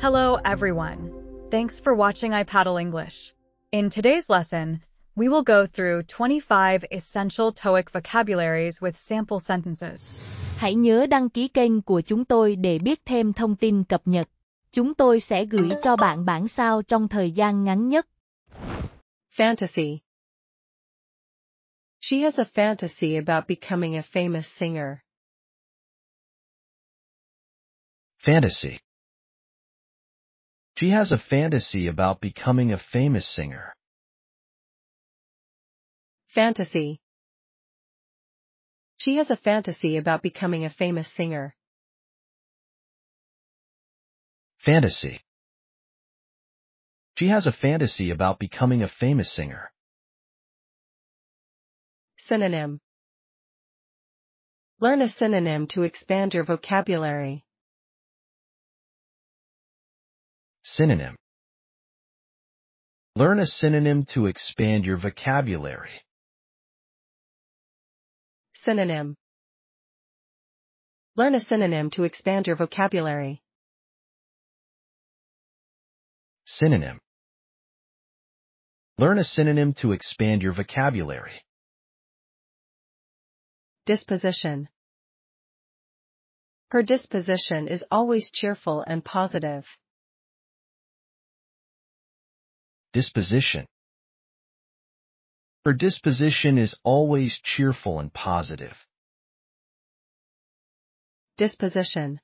Hello everyone. Thanks for watching iPaddle English. In today's lesson, we will go through 25 essential TOEIC vocabularies with sample sentences. Hãy nhớ đăng ký kênh của chúng tôi để biết thêm thông tin cập nhật. Chúng tôi sẽ gửi cho bạn bản sao trong thời gian ngắn nhất. Fantasy. She has a fantasy about becoming a famous singer. Fantasy. She has a fantasy about becoming a famous singer. Fantasy. She has a fantasy about becoming a famous singer. Fantasy. She has a fantasy about becoming a famous singer. Synonym. Learn a synonym to expand your vocabulary. Synonym. Learn a synonym to expand your vocabulary. Synonym. Learn a synonym to expand your vocabulary. Synonym. Learn a synonym to expand your vocabulary. Disposition. Her disposition is always cheerful and positive. Disposition. Her disposition is always cheerful and positive. Disposition.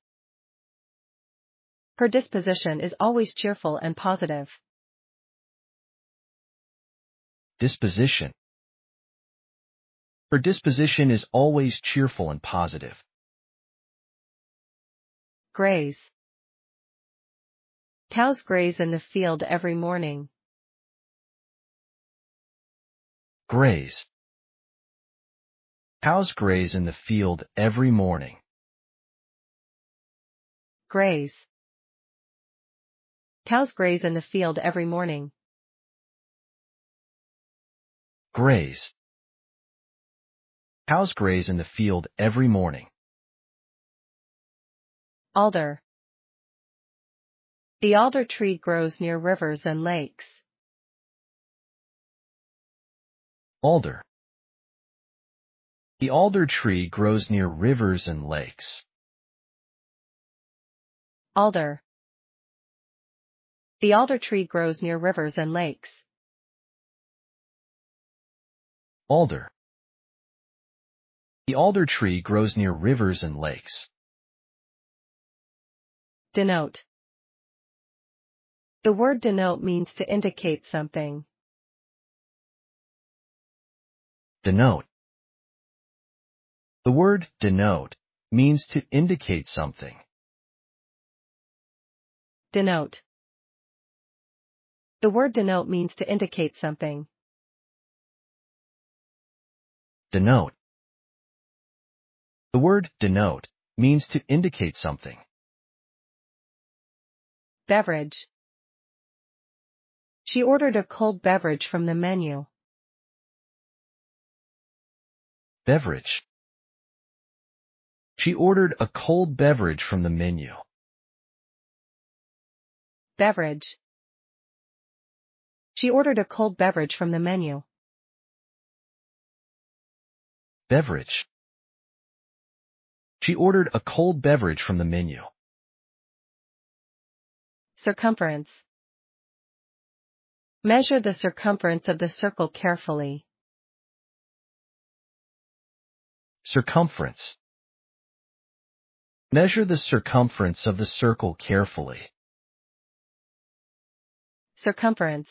Her disposition is always cheerful and positive. Disposition. Her disposition is always cheerful and positive. Graze. Cows graze in the field every morning. Graze. Cows graze in the field every morning. Graze. Cows graze in the field every morning. Graze. Cows graze in the field every morning. Alder. The alder tree grows near rivers and lakes. Alder. The alder tree grows near rivers and lakes. Alder. The alder tree grows near rivers and lakes. Alder. The alder tree grows near rivers and lakes. Denote. The word denote means to indicate something. Denote. The word denote means to indicate something. Denote. The word denote means to indicate something. Denote. The word denote means to indicate something. Beverage. She ordered a cold beverage from the menu. Beverage. She ordered a cold beverage from the menu. Beverage. She ordered a cold beverage from the menu. Beverage. She ordered a cold beverage from the menu. Circumference. Measure the circumference of the circle carefully. Circumference. Measure the circumference of the circle carefully. Circumference.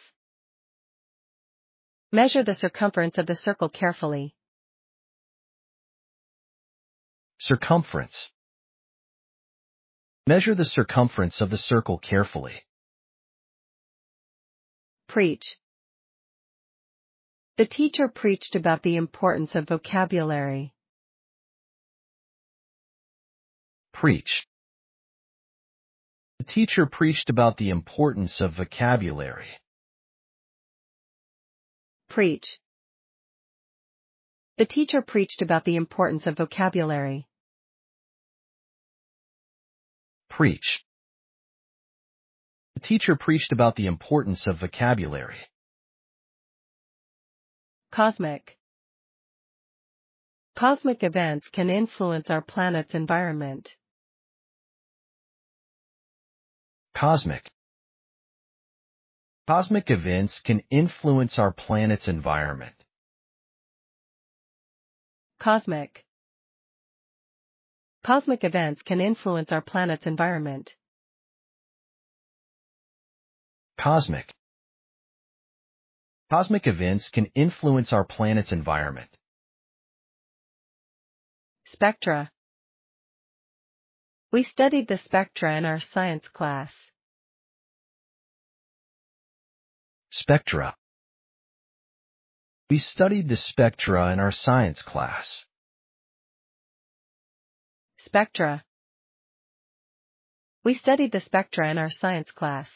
Measure the circumference of the circle carefully. Circumference. Measure the circumference of the circle carefully. Preach. The teacher preached about the importance of vocabulary. Preach. The teacher preached about the importance of vocabulary. Preach. The teacher preached about the importance of vocabulary. Preach. The teacher preached about the importance of vocabulary. Cosmic. Cosmic events can influence our planet's environment. Cosmic. Cosmic events can influence our planet's environment. Cosmic. Cosmic events can influence our planet's environment. Cosmic. Cosmic events can influence our planet's environment. Spectra. We studied the spectra in our science class. Spectra. We studied the spectra in our science class. Spectra. We studied the spectra in our science class.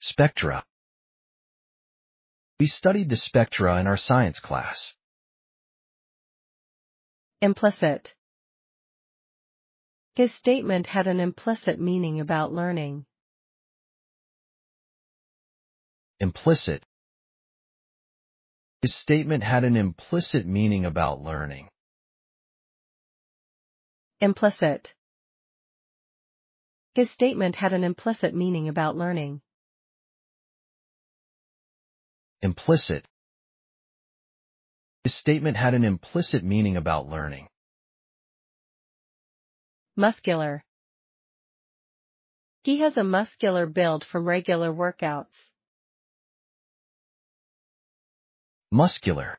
Spectra. We studied the spectra in our science class. Implicit. His statement had an implicit meaning about learning. Implicit. His statement had an implicit meaning about learning. Implicit. His statement had an implicit meaning about learning. Implicit. His statement had an implicit meaning about learning. Muscular. He has a muscular build from regular workouts. Muscular.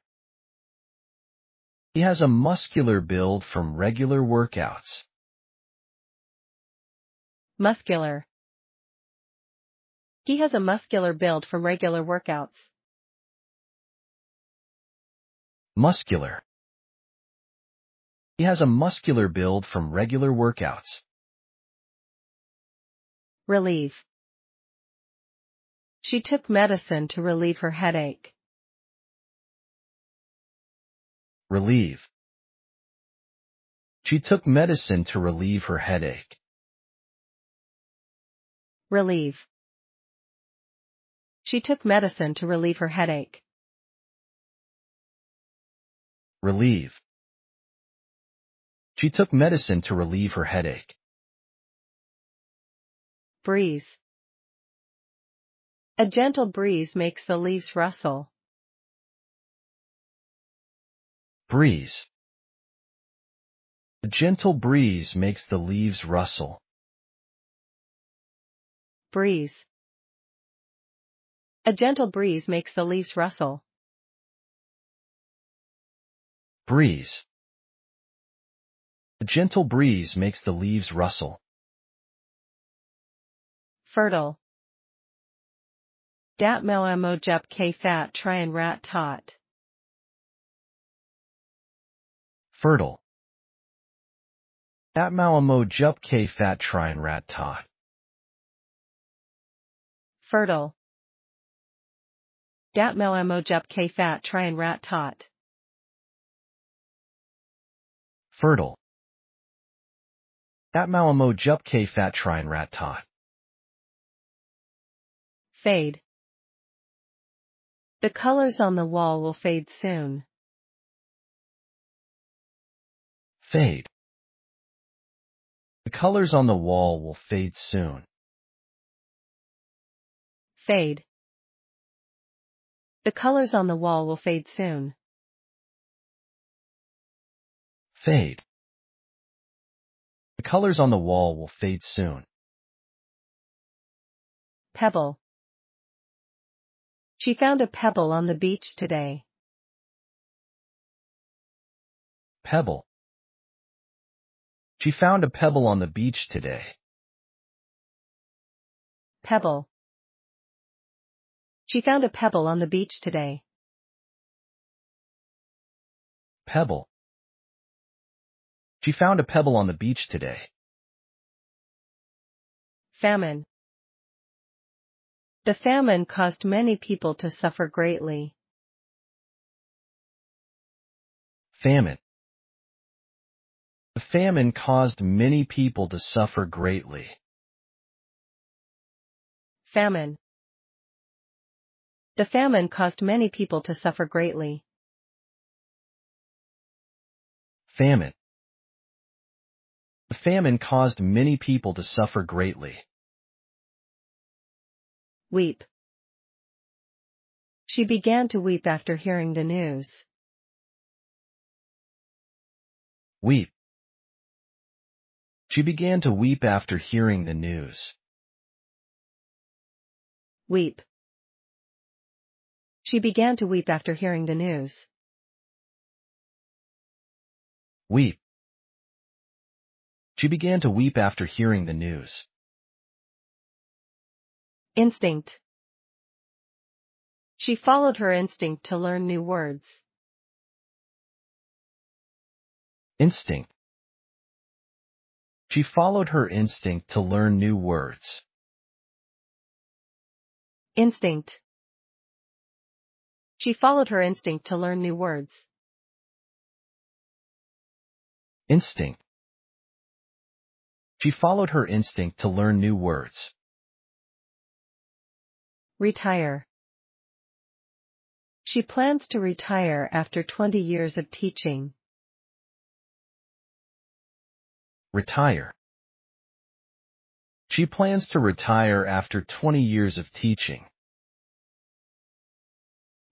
He has a muscular build from regular workouts. Muscular. He has a muscular build from regular workouts. Muscular. He has a muscular build from regular workouts. Relieve. She took medicine to relieve her headache. Relieve. She took medicine to relieve her headache. Relieve. She took medicine to relieve her headache. Relieve. She took medicine to relieve her headache. Breeze. A gentle breeze makes the leaves rustle. Breeze. A gentle breeze makes the leaves rustle. Breeze. A gentle breeze makes the leaves rustle. Breeze. A gentle breeze makes the leaves rustle. Fertile. Dat mèo mo jep k fat try and rat tot. Fertile. Dat mèo mo jep k fat try and rat tot. Fertile. Dat mèo mo jep k fat try and rat tot. Fertile. That malamo jup k fat trine rat tot. Fade. The colors on the wall will fade soon. Fade. The colors on the wall will fade soon. Fade. The colors on the wall will fade soon. Fade. The colors on the wall will fade soon. Pebble. She found a pebble on the beach today. Pebble. She found a pebble on the beach today. Pebble. She found a pebble on the beach today. Pebble. She found a pebble on the beach today. Famine. The famine caused many people to suffer greatly. Famine. The famine caused many people to suffer greatly. Famine. The famine caused many people to suffer greatly. Famine. The famine caused many people to suffer greatly. Weep. She began to weep after hearing the news. Weep. She began to weep after hearing the news. Weep. She began to weep after hearing the news. Weep. She began to weep after hearing the news. Instinct. She followed her instinct to learn new words. Instinct. She followed her instinct to learn new words. Instinct. She followed her instinct to learn new words. Instinct. She followed her instinct to learn new words. Retire. She plans to retire after 20 years of teaching. Retire. She plans to retire after 20 years of teaching.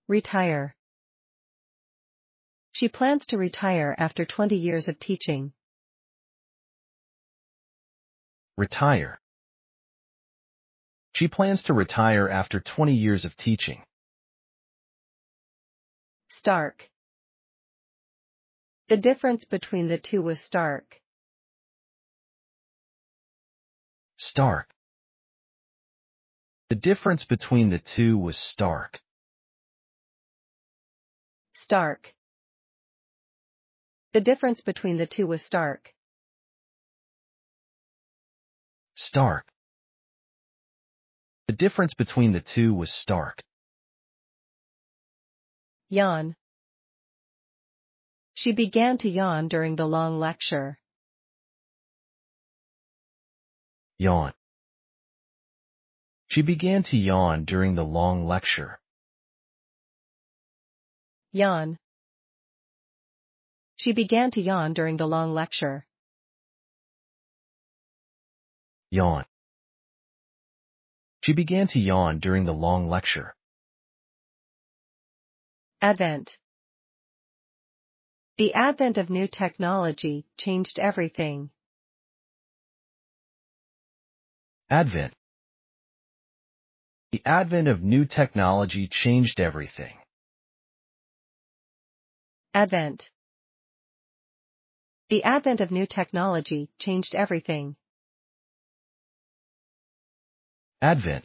Retire. She plans to retire after 20 years of teaching. Retire. She plans to retire after 20 years of teaching. Stark. The difference between the two was stark. Stark. The difference between the two was stark. Stark. The difference between the two was stark. Stark. The difference between the two was stark. Yawn. She began to yawn during the long lecture. Yawn. She began to yawn during the long lecture. Yawn. She began to yawn during the long lecture. Yawn. She began to yawn during the long lecture. Advent. The advent of new technology changed everything. Advent. The advent of new technology changed everything. Advent. The advent of new technology changed everything. Advent.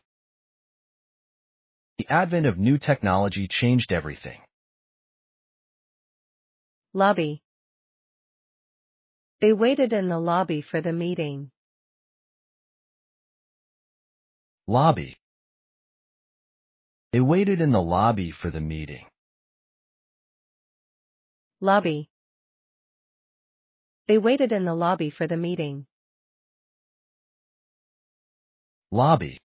The advent of new technology changed everything. Lobby. They waited in the lobby for the meeting. Lobby. They waited in the lobby for the meeting. Lobby. They waited in the lobby for the meeting. Lobby.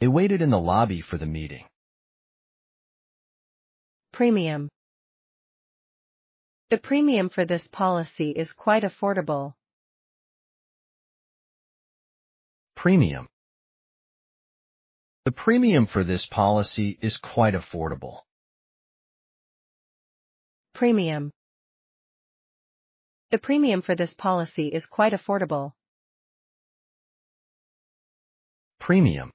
They waited in the lobby for the meeting. Premium. The premium for this policy is quite affordable. Premium. The premium for this policy is quite affordable. Premium. The premium for this policy is quite affordable. Premium.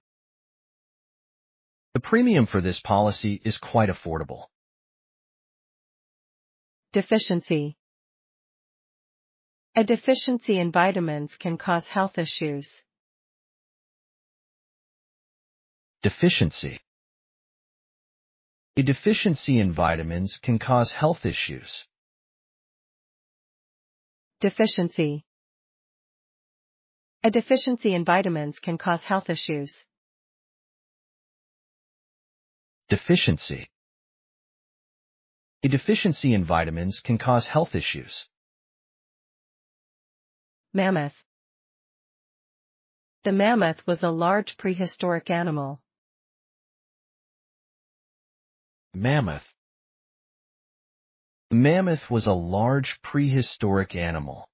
The premium for this policy is quite affordable. Deficiency. A deficiency in vitamins can cause health issues. Deficiency. A deficiency in vitamins can cause health issues. Deficiency. A deficiency in vitamins can cause health issues. Deficiency. A deficiency in vitamins can cause health issues. Mammoth. The mammoth was a large prehistoric animal. Mammoth. Mammoth was a large prehistoric animal.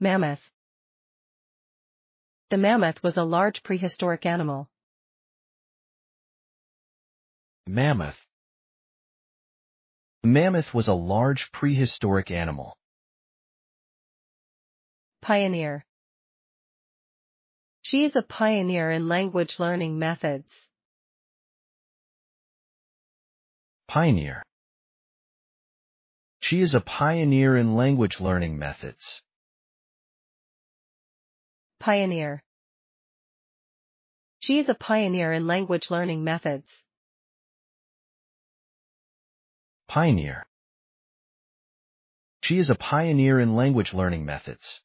Mammoth. The mammoth was a large prehistoric animal. Mammoth. Mammoth was a large prehistoric animal. Pioneer. She is a pioneer in language learning methods. Pioneer. She is a pioneer in language learning methods. Pioneer. She is a pioneer in language learning methods. Pioneer. She is a pioneer in language learning methods.